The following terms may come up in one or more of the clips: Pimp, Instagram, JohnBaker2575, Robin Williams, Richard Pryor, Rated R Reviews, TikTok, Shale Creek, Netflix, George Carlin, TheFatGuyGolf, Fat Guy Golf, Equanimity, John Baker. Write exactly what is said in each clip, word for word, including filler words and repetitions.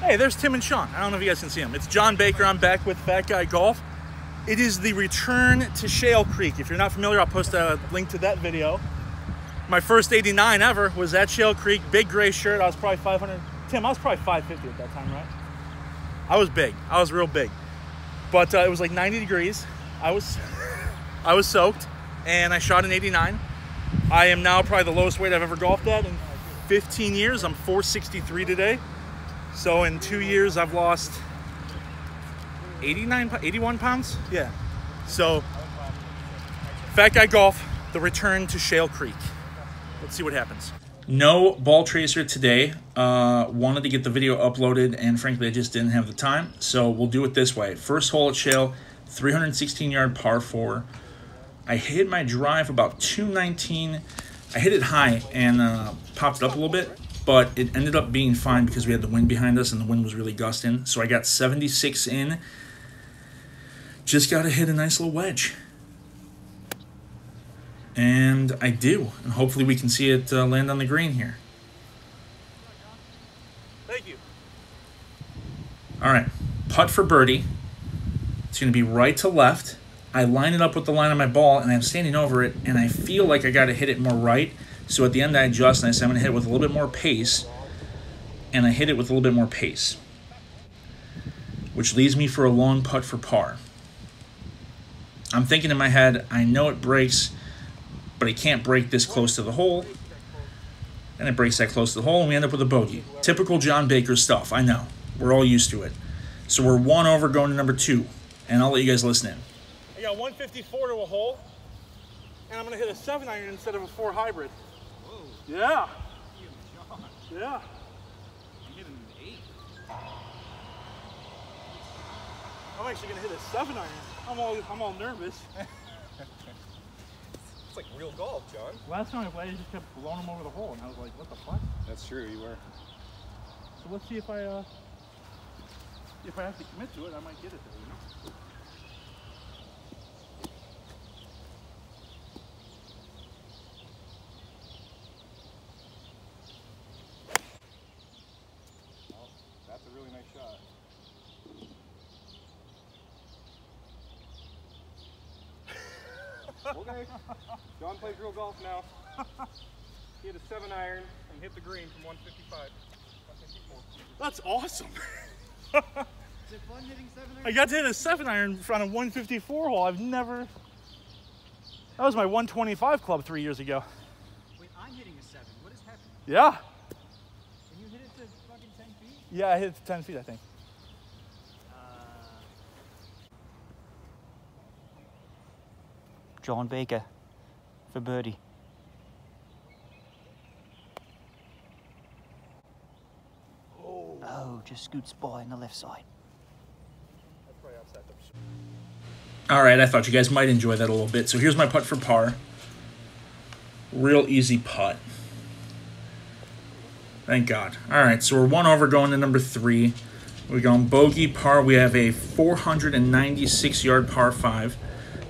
Hey, there's Tim and Sean. I don't know if you guys can see them. It's John Baker. I'm back with Fat Guy Golf. It is the return to Shale Creek. If you're not familiar, I'll post a link to that video. My first eighty-nine ever was at Shale Creek. Big gray shirt. I was probably five hundred. Tim, I was probably five fifty at that time, right? I was big. I was real big. But uh, it was like ninety degrees. I was, I was soaked, and I shot an eighty-nine. I am now probably the lowest weight I've ever golfed at in fifteen years. I'm four sixty-three today. So in two years, I've lost eighty-nine, eighty-one pounds. Yeah. So, Fat Guy Golf, the return to Shale Creek. Let's see what happens. No ball tracer today. Uh, wanted to get the video uploaded, and frankly, I just didn't have the time. So we'll do it this way. First hole at Shale, three hundred sixteen yard par four. I hit my drive about two nineteen. I hit it high and uh, popped it up a little bit, but it ended up being fine because we had the wind behind us and the wind was really gusting. So I got seventy-six in. Just got to hit a nice little wedge. And I do. And hopefully we can see it uh, land on the green here. Thank you. All right. Putt for birdie. It's going to be right to left. I line it up with the line of my ball, and I'm standing over it, and I feel like I got to hit it more right. So at the end, I adjust, and I say I'm going to hit it with a little bit more pace, and I hit it with a little bit more pace, which leaves me for a long putt for par. I'm thinking in my head, I know it breaks, but it can't break this close to the hole, and it breaks that close to the hole, and we end up with a bogey. Typical John Baker stuff, I know. We're all used to it. So we're one over going to number two, and I'll let you guys listen in. I got one fifty-four to a hole, and I'm going to hit a seven iron instead of a four hybrid. Whoa. Yeah. Yeah. I'm hitting an eight. I'm actually going to hit a seven iron. I'm all, I'm all nervous. It's like real golf, John. Last time I played, I just kept blowing them over the hole, and I was like, what the fuck? That's true, you were. So let's see if I, uh, if I have to commit to it, I might get it there, you know? Okay, John plays real golf now. He hit a seven iron and hit the green from one fifty-five, one fifty-four. That's awesome. Is it fun hitting seven iron? I got to hit a seven iron in front of one fifty-four hole. I've never. That was my one twenty-five club three years ago. Wait, I'm hitting a seven. What is happening? Yeah. And you hit it to fucking ten feet? Yeah, I hit it to ten feet, I think. John Baker for birdie. Oh. Oh, just scoots by on the left side. All right, I thought you guys might enjoy that a little bit. So here's my putt for par. Real easy putt. Thank God. All right, so we're one over going to number three. We're going bogey par. We have a four hundred ninety-six yard par five.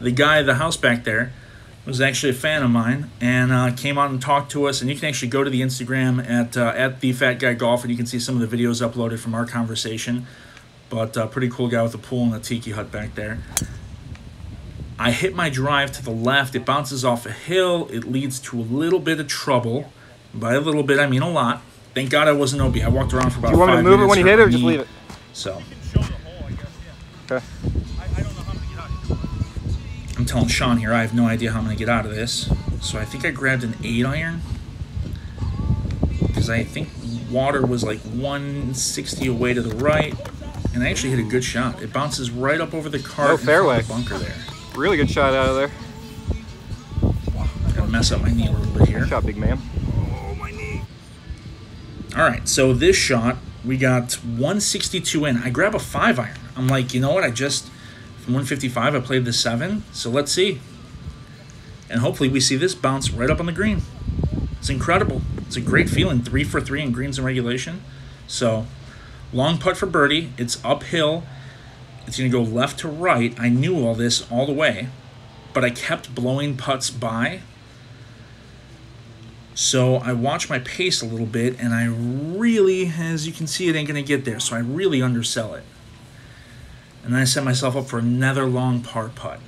The guy at the house back there was actually a fan of mine and uh, came out and talked to us. And you can actually go to the Instagram at, uh, at the Fat Guy Golf, and you can see some of the videos uploaded from our conversation. But uh, pretty cool guy with a pool and a tiki hut back there. I hit my drive to the left. It bounces off a hill. It leads to a little bit of trouble. By a little bit, I mean a lot. Thank God I wasn't O B. I walked around for about five minutes. Do you want me to move it when you hit it or just leave it? So. You can show the hole, I guess, yeah. Okay. I, I don't know how to get out of here. I'm telling Sean here, I have no idea how I'm going to get out of this. So I think I grabbed an eight iron. Because I think water was like one sixty away to the right. And I actually hit a good shot. It bounces right up over the cart. Oh, fairway. The bunker there. Really good shot out of there. I'm going to mess up my knee a little bit here. Good shot, big man. Oh, my knee. All right, so this shot, we got one sixty-two in. I grab a five iron. I'm like, you know what, I just... one fifty-five, I played the seven, so let's see. And hopefully we see this bounce right up on the green. It's incredible. It's a great feeling, three for three in greens and regulation. So, long putt for birdie. It's uphill. It's going to go left to right. I knew all this all the way, but I kept blowing putts by. So I watch my pace a little bit, and I really, as you can see, it ain't gonna get there, so I really undersell it. And then I set myself up for another long par putt.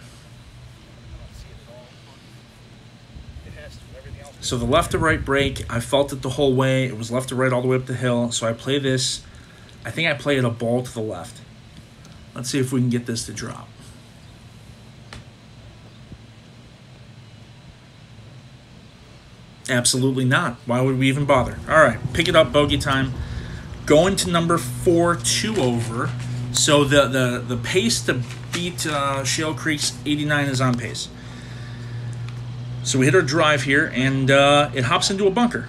So the left to right break, I felt it the whole way. It was left to right all the way up the hill. So I play this. I think I play it a ball to the left. Let's see if we can get this to drop. Absolutely not. Why would we even bother? All right, pick it up, bogey time. Going to number four, two over. So the, the, the pace to beat uh, Shale Creek's eighty-nine is on pace. So we hit our drive here, and uh, it hops into a bunker.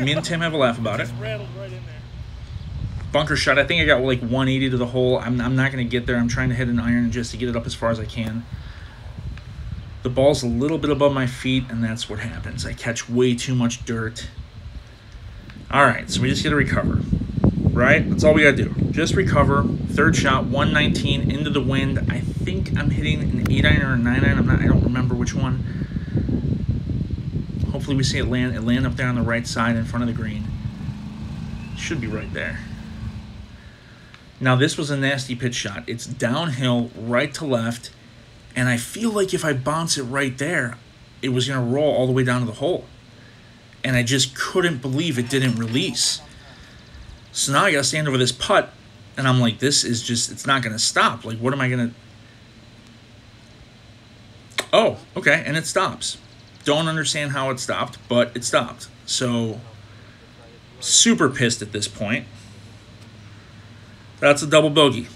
Me and Tim have a laugh about it. Bunker shot. I think I got like one eighty to the hole. I'm, I'm not going to get there. I'm trying to hit an iron just to get it up as far as I can. The ball's a little bit above my feet, and that's what happens. I catch way too much dirt. All right, so we just got to recover. Right? That's all we got to do. Just recover. Third shot, one nineteen into the wind. I think I'm hitting an eight iron or a nine iron. I'm not, I don't remember which one. Hopefully we see it land, it land up there on the right side in front of the green. Should be right there. Now this was a nasty pitch shot. It's downhill, right to left, and I feel like if I bounce it right there, it was going to roll all the way down to the hole. And I just couldn't believe it didn't release. So now I gotta stand over this putt, and I'm like, this is just, it's not gonna stop. Like, what am I gonna? Oh, okay, and it stops. Don't understand how it stopped, but it stopped. So, super pissed at this point. That's a double bogey.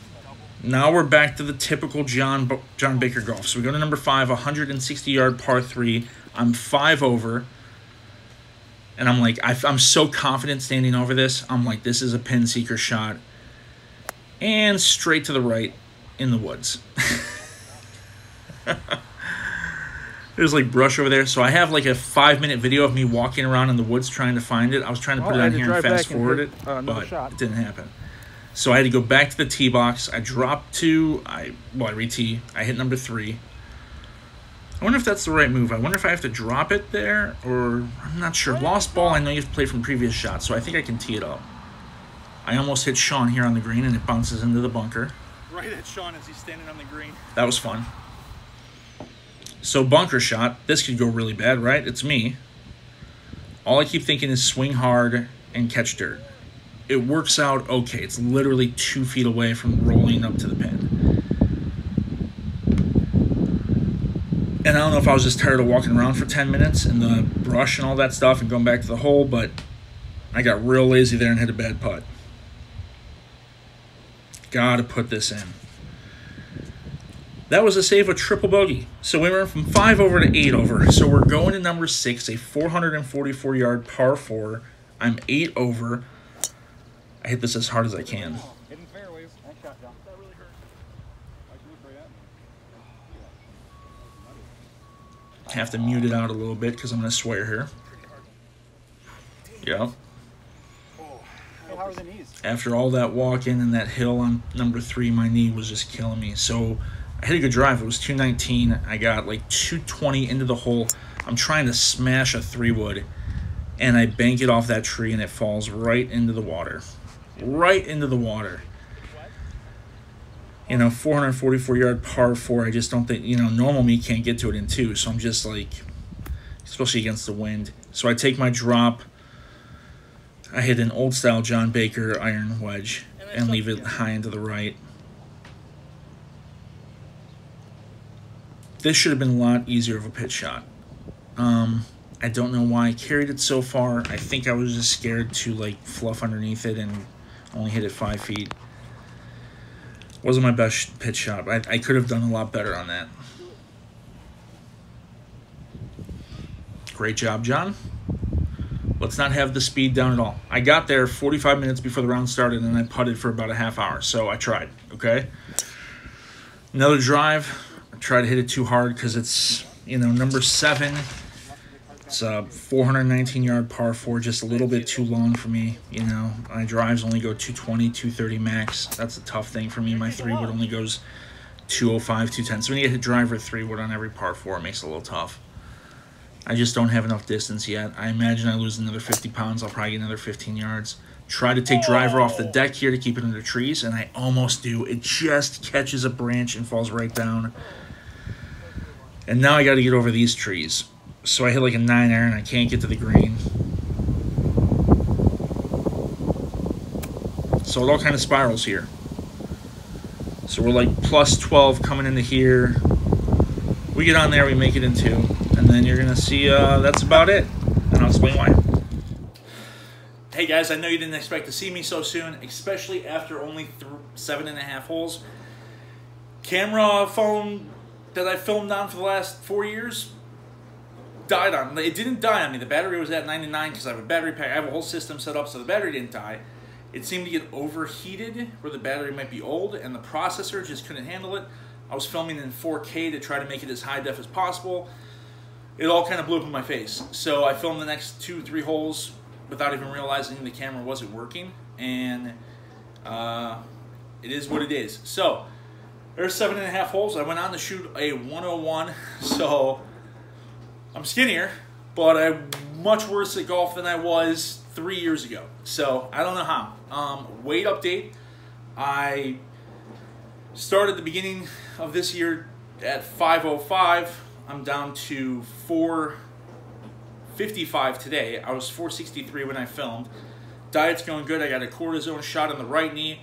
Now we're back to the typical John, John Baker golf. So we go to number five, one sixty yard par three. I'm five over. And I'm like, I, I'm so confident standing over this. I'm like, this is a pin seeker shot. And straight to the right in the woods. There's like brush over there. So I have like a five minute video of me walking around in the woods trying to find it. I was trying to put well, it on here and fast forward and hit, it, uh, but shot. It didn't happen. So I had to go back to the tee box. I dropped two. I, well, I re-tee. I hit number three. I wonder if that's the right move. I wonder if I have to drop it there, or I'm not sure. Lost ball, I know you have to play from previous shots, so I think I can tee it up. I almost hit Sean here on the green, and it bounces into the bunker. Right at Sean as he's standing on the green. That was fun. So bunker shot. This could go really bad, right? It's me. All I keep thinking is swing hard and catch dirt. It works out okay. It's literally two feet away from rolling up to the pin. And I don't know if I was just tired of walking around for ten minutes in the brush and all that stuff and going back to the hole, but I got real lazy there and hit a bad putt. Gotta put this in. That was a save of triple bogey. So we went from five over to eight over. So we're going to number six, a four forty-four yard par four. I'm eight over. I hit this as hard as I can. Have to mute it out a little bit because I'm going to swear here. Yeah. After all that walk in and that hill on number three, my knee was just killing me. So I hit a good drive. It was two nineteen. I got like two twenty into the hole. I'm trying to smash a three wood, and I bank it off that tree, and it falls right into the water. Right into the water. You know, four forty-four yard par four, I just don't think, you know, normal me can't get to it in two. So I'm just like, especially against the wind. So I take my drop. I hit an old style John Baker iron wedge and leave it high into the right. This should have been a lot easier of a pitch shot. Um, I don't know why I carried it so far. I think I was just scared to like fluff underneath it and only hit it five feet. Wasn't my best pitch shot. I, I could have done a lot better on that. Great job, John. Let's not have the speed down at all. I got there forty-five minutes before the round started, and I putted for about a half hour, so I tried, okay? Another drive. I tried to hit it too hard because it's, you know, number seven. It's a four nineteen yard par four, just a little bit too long for me. You know, my drives only go two twenty, two thirty max. That's a tough thing for me. My three wood only goes two oh five, two ten. So when you get a driver three wood on every par four, it makes it a little tough. I just don't have enough distance yet. I imagine I lose another fifty pounds. I'll probably get another fifteen yards. Try to take driver off the deck here to keep it under trees, and I almost do. It just catches a branch and falls right down. And now I got to get over these trees. So I hit like a nine iron. I can't get to the green. So it all kind of spirals here. So we're like plus twelve coming into here. We get on there, we make it in two, and then you're going to see uh, that's about it, and I'll explain why. Hey guys, I know you didn't expect to see me so soon, especially after only th seven and a half holes. Camera phone that I filmed on for the last four years died on me. It didn't die on me. The battery was at ninety-nine because I have a battery pack. I have a whole system set up so the battery didn't die. It seemed to get overheated where the battery might be old, and the processor just couldn't handle it. I was filming in four K to try to make it as high def as possible. It all kind of blew up in my face. So I filmed the next two, three holes without even realizing the camera wasn't working. And uh, it is what it is. So there's seven and a half holes. I went on to shoot a one oh one. So I'm skinnier, but I'm much worse at golf than I was three years ago. So I don't know how. Um, weight update. I started at the beginning of this year at five oh five. I'm down to four fifty-five today. I was four sixty-three when I filmed. Diet's going good. I got a cortisone shot on the right knee.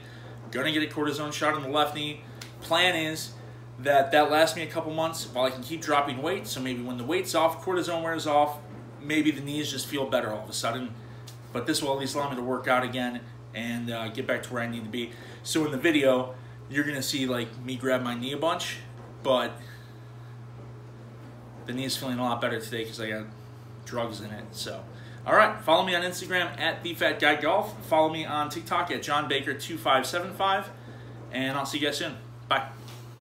Gonna get a cortisone shot on the left knee. Plan is that that lasts me a couple months while I can keep dropping weight. So maybe when the weight's off, cortisone wears off, maybe the knees just feel better all of a sudden. But this will at least allow me to work out again and uh, get back to where I need to be. So in the video, you're gonna see like me grab my knee a bunch, but the knee's feeling a lot better today because I got drugs in it. So, all right, follow me on Instagram at TheFatGuyGolf. Follow me on TikTok at John Baker two five seven five, and I'll see you guys soon. Bye.